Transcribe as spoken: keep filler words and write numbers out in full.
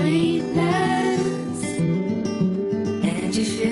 sweetness, and you feel